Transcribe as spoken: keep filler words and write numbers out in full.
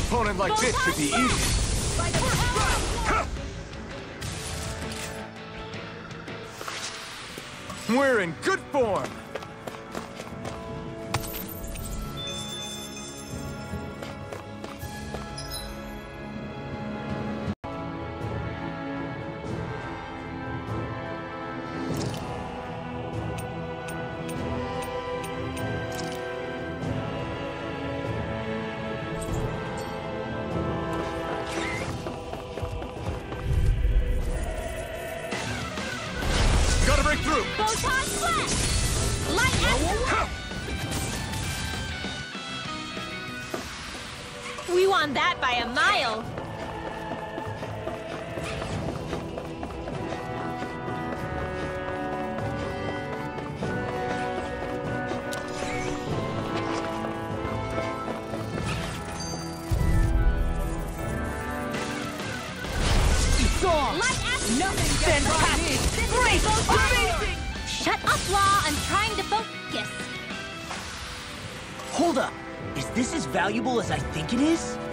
an opponent like this should be easy. We're in good form. We won that by a mile. Shut up, Law! I'm trying to focus! Hold up! Is this as valuable as I think it is?